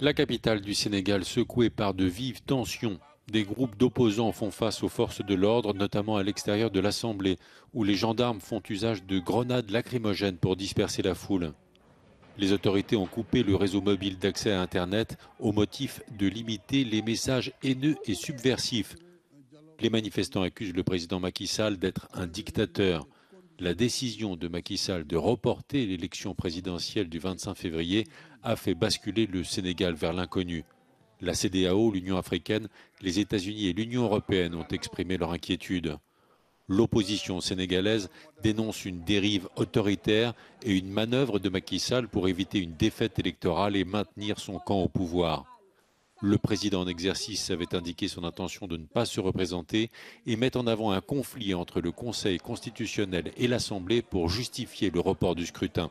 La capitale du Sénégal, secouée par de vives tensions, des groupes d'opposants font face aux forces de l'ordre, notamment à l'extérieur de l'Assemblée, où les gendarmes font usage de grenades lacrymogènes pour disperser la foule. Les autorités ont coupé le réseau mobile d'accès à Internet au motif de limiter les messages haineux et subversifs. Les manifestants accusent le président Macky Sall d'être un dictateur. La décision de Macky Sall de reporter l'élection présidentielle du 25 février a fait basculer le Sénégal vers l'inconnu. La CEDEAO, l'Union africaine, les États-Unis et l'Union européenne ont exprimé leur inquiétude. L'opposition sénégalaise dénonce une dérive autoritaire et une manœuvre de Macky Sall pour éviter une défaite électorale et maintenir son camp au pouvoir. Le président en exercice avait indiqué son intention de ne pas se représenter et met en avant un conflit entre le Conseil constitutionnel et l'Assemblée pour justifier le report du scrutin.